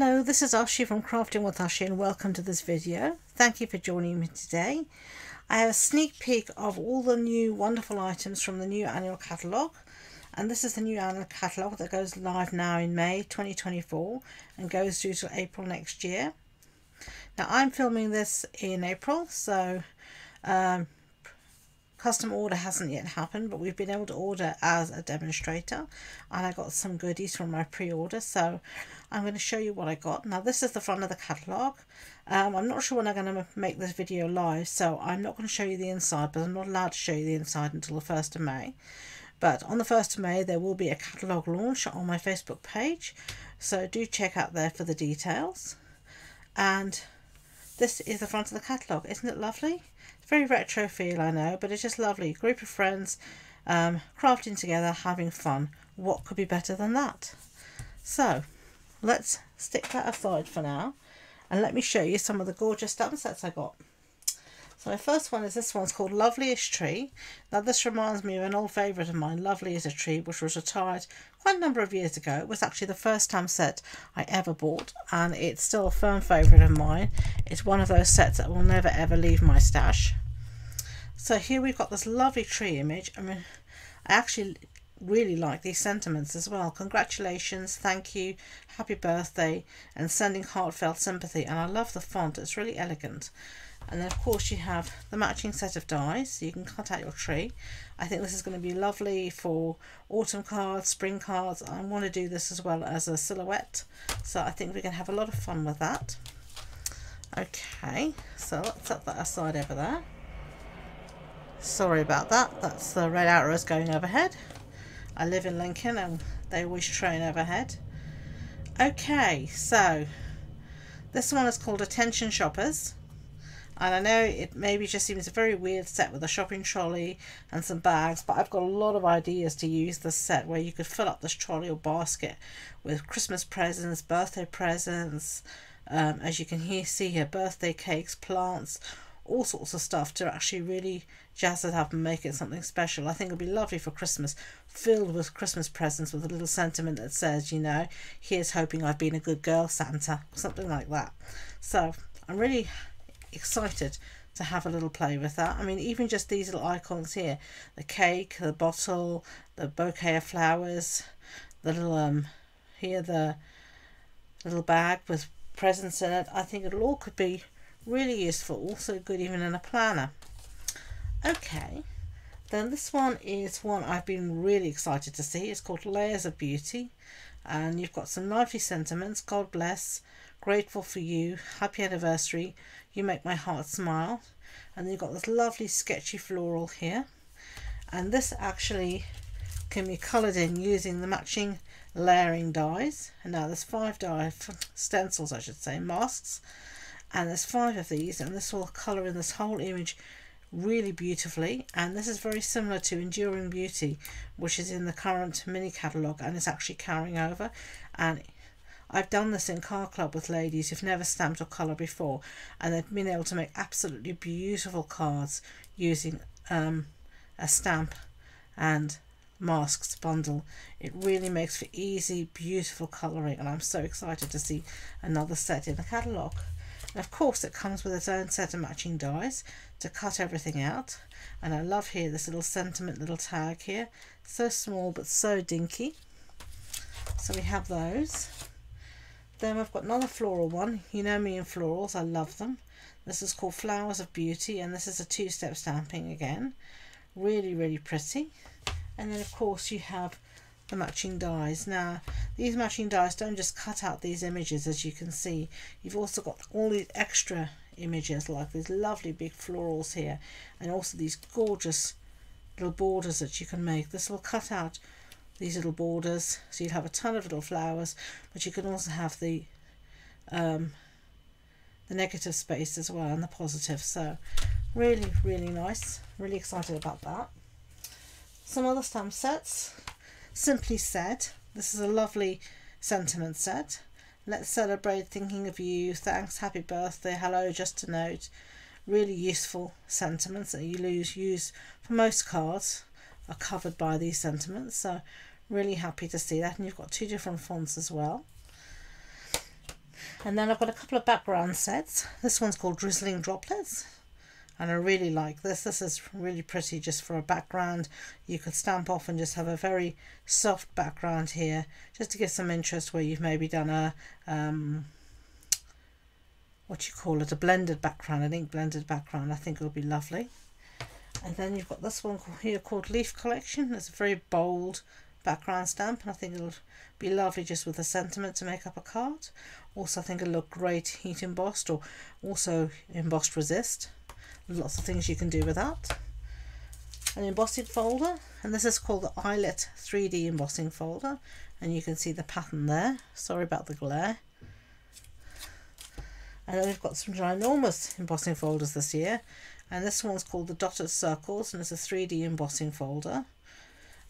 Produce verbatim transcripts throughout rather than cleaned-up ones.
Hello, this is Ashee from Crafting with Ashee and welcome to this video. Thank you for joining me today. I have a sneak peek of all the new wonderful items from the new annual catalogue, and this is the new annual catalogue that goes live now in May twenty twenty-four and goes due to April next year. Now I'm filming this in April, so um, custom order hasn't yet happened, but we've been able to order as a demonstrator and I got some goodies from my pre-order, so I'm going to show you what I got. Now this is the front of the catalogue. Um, I'm not sure when I'm going to make this video live, so I'm not going to show you the inside, but I'm not allowed to show you the inside until the first of May. But on the first of May there will be a catalogue launch on my Facebook page, so do check out there for the details. And this is the front of the catalogue. Isn't it lovely? It's very retro feel, I know, but it's just lovely. Group of friends um, crafting together, having fun. What could be better than that? So let's stick that aside for now and let me show you some of the gorgeous stamp sets I got. So my first one is this one's called Lovely as a Tree. Now this reminds me of an old favourite of mine, Lovely as a Tree, which was retired quite a number of years ago. It was actually the first stamp set I ever bought and it's still a firm favourite of mine. It's one of those sets that will never ever leave my stash. So here we've got this lovely tree image. I mean, I actually really like these sentiments as well. Congratulations, thank you, happy birthday, and sending heartfelt sympathy. And I love the font, it's really elegant. And then of course you have the matching set of dies, so you can cut out your tree. I think this is going to be lovely for autumn cards, spring cards. I want to do this as well as a silhouette, so I think we can have a lot of fun with that. Okay, so let's set that aside over there. Sorry about that, that's the red arrows going overhead. I live in Lincoln and they always train overhead. Okay, so this one is called Attention Shoppers. And I know it maybe just seems a very weird set with a shopping trolley and some bags, but I've got a lot of ideas to use this set where you could fill up this trolley or basket with Christmas presents, birthday presents, um, as you can here, see here, birthday cakes, plants, all sorts of stuff to actually really jazz it up and make it something special. I think it'll be lovely for Christmas, filled with Christmas presents with a little sentiment that says, you know, here's hoping I've been a good girl, Santa, something like that. So I'm really excited to have a little play with that. I mean, even just these little icons here, the cake, the bottle, the bouquet of flowers, the little um here the little bag with presents in it. I think it all could be really useful, also good even in a planner. Okay, then this one is one I've been really excited to see. It's called Layers of Beauty and you've got some lively sentiments. God bless, grateful for you, happy anniversary, you make my heart smile. And then you've got this lovely sketchy floral here, and this actually can be coloured in using the matching layering dies. And now there's five die stencils, I should say, masks, and there's five of these, and this will colour in this whole image really beautifully. And this is very similar to Enduring Beauty, which is in the current mini catalogue and it's actually carrying over. And I've done this in Car Club with ladies who've never stamped or coloured before, and they've been able to make absolutely beautiful cards using um, a stamp and masks bundle. It really makes for easy, beautiful colouring, and I'm so excited to see another set in the catalogue. And of course it comes with its own set of matching dies to cut everything out. And I love here this little sentiment little tag here, so small but so dinky. So we have those. Then we've got another floral one. You know me and florals, I love them. This is called Flowers of Beauty and this is a two-step stamping again. Really, really pretty. And then of course you have the matching dies. Now these matching dies don't just cut out these images, as you can see. You've also got all these extra images like these lovely big florals here and also these gorgeous little borders that you can make. This will cut out these little borders, so you'll have a ton of little flowers, but you can also have the um, the negative space as well and the positive. So really, really nice. Really excited about that. Some other stamp sets. Simply Said. This is a lovely sentiment set. Let's celebrate, thinking of you, thanks, happy birthday, hello, just a note. Really useful sentiments that you use for most cards are covered by these sentiments, so really happy to see that. And you've got two different fonts as well. And then I've got a couple of background sets. This one's called Drizzling Droplets, and I really like this. This is really pretty just for a background. You could stamp off and just have a very soft background here, just to give some interest where you've maybe done a, um, what you call it, a blended background, an ink blended background. I think it would be lovely. And then you've got this one here called Leaf Collection. It's a very bold background stamp, and I think it'll be lovely just with the sentiment to make up a card. Also, I think it'll look great heat embossed, or also embossed resist. Lots of things you can do with that. An embossing folder, and this is called the Eyelet three D Embossing Folder, and you can see the pattern there. Sorry about the glare. And then we've got some ginormous embossing folders this year, and this one's called the Dotted Circles, and it's a three D embossing folder.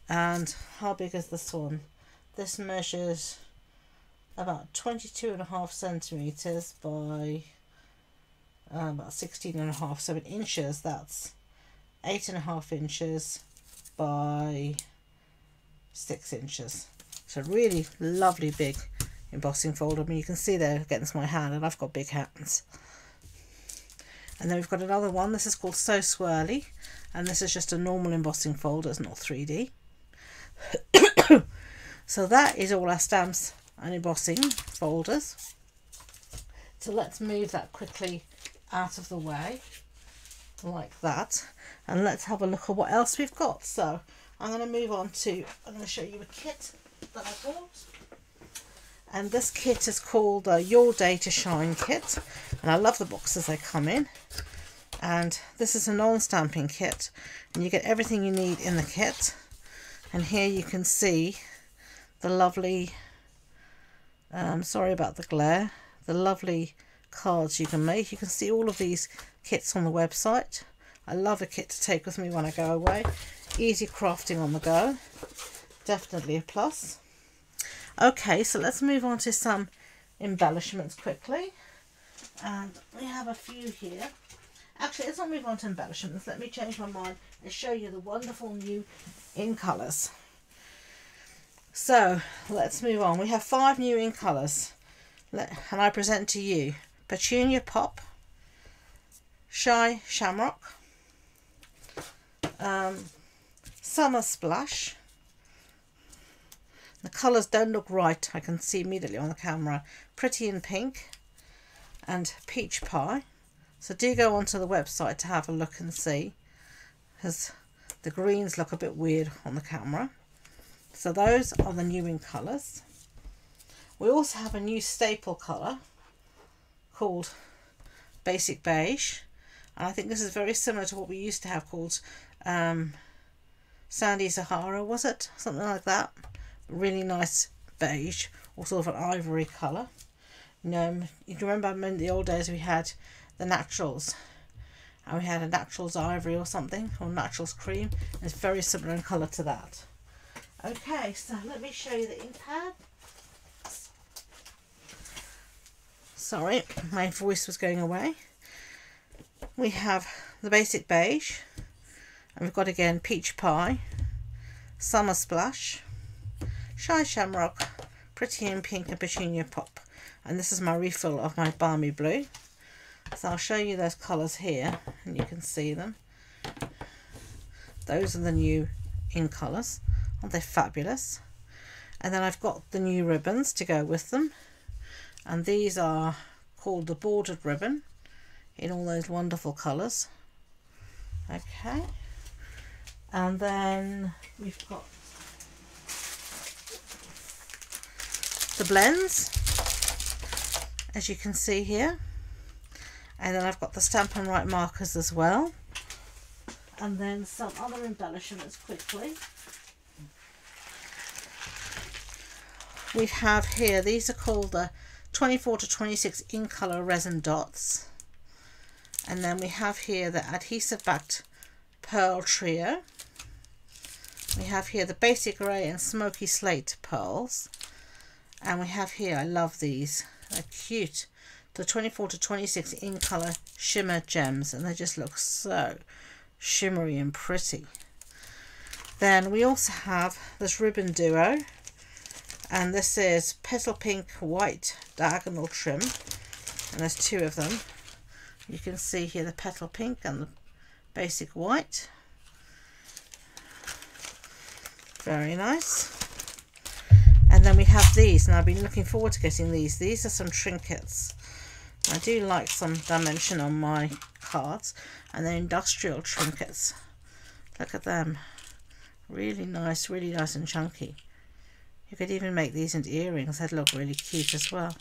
And how big is this one? This measures about twenty-two and a half centimeters by uh, about sixteen and a half, so in inches that's eight and a half inches by six inches. So really lovely big embossing folder. I mean, you can see there against my hand, and I've got big hands. And then we've got another one. This is called So Swirly, and this is just a normal embossing folder. It's not three D. So that is all our stamps and embossing folders. So let's move that quickly out of the way like that, and let's have a look at what else we've got. So I'm going to move on to, I'm going to show you a kit that I bought. And this kit is called uh, Your Day to Shine Kit, and I love the boxes they come in. And this is a non-stamping kit, and you get everything you need in the kit. And here you can see the lovely, um, sorry about the glare, the lovely cards you can make. You can see all of these kits on the website. I love a kit to take with me when I go away. Easy crafting on the go, definitely a plus. Okay, so let's move on to some embellishments quickly, and we have a few here. Actually, let's not move on to embellishments. Let me change my mind and show you the wonderful new in colours. So let's move on. We have five new in colours, and I present to you Petunia Pop, Shy Shamrock, um, Summer Splash. The colours don't look right, I can see immediately on the camera. Pretty in Pink and Peach Pie. So do go onto the website to have a look and see, because the greens look a bit weird on the camera. So those are the new in colours. We also have a new staple colour called Basic Beige, and I think this is very similar to what we used to have called um, Sandy Sahara, was it? Something like that. Really nice beige, or sort of an ivory colour. Um, you remember in the old days we had the naturals, and we had a naturals ivory or something, or naturals cream. It's very similar in colour to that. Okay, so let me show you the ink pad. Sorry, my voice was going away. We have the Basic Beige, and we've got again Peach Pie, Summer Splash, Shy Shamrock, Pretty in Pink and Petunia Pop. And this is my refill of my Balmy Blue. So I'll show you those colours here, and you can see them. Those are the new in colours. Aren't they fabulous? And then I've got the new ribbons to go with them, and these are called the bordered ribbon in all those wonderful colours. Okay, and then we've got the blends, as you can see here, and then I've got the Stampin' Write markers as well, and then some other embellishments quickly. We have here, these are called the twenty-four to twenty-six in colour resin dots, and then we have here the adhesive backed pearl trio. We have here the basic grey and smoky slate pearls. And we have here, I love these, they're cute, the twenty-four to twenty-six in colour shimmer gems, and they just look so shimmery and pretty. Then we also have this ribbon duo, and this is Petal Pink White Diagonal Trim, and there's two of them. You can see here the Petal Pink and the Basic White. Very nice. And then we have these, and I've been looking forward to getting these. These are some trinkets. I do like some dimension on my cards, and they're industrial trinkets. Look at them. Really nice, really nice and chunky. You could even make these into earrings. They'd look really cute as well.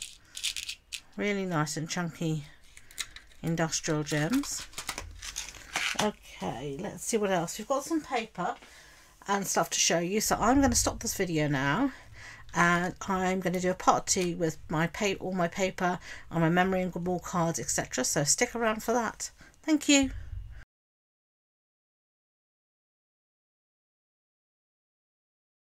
Really nice and chunky industrial gems. Okay, let's see what else. We've got some paper and stuff to show you, so I'm going to stop this video now. And I'm going to do a part two with my pa- all my paper and my memory and wall cards, et cetera. So stick around for that. Thank you.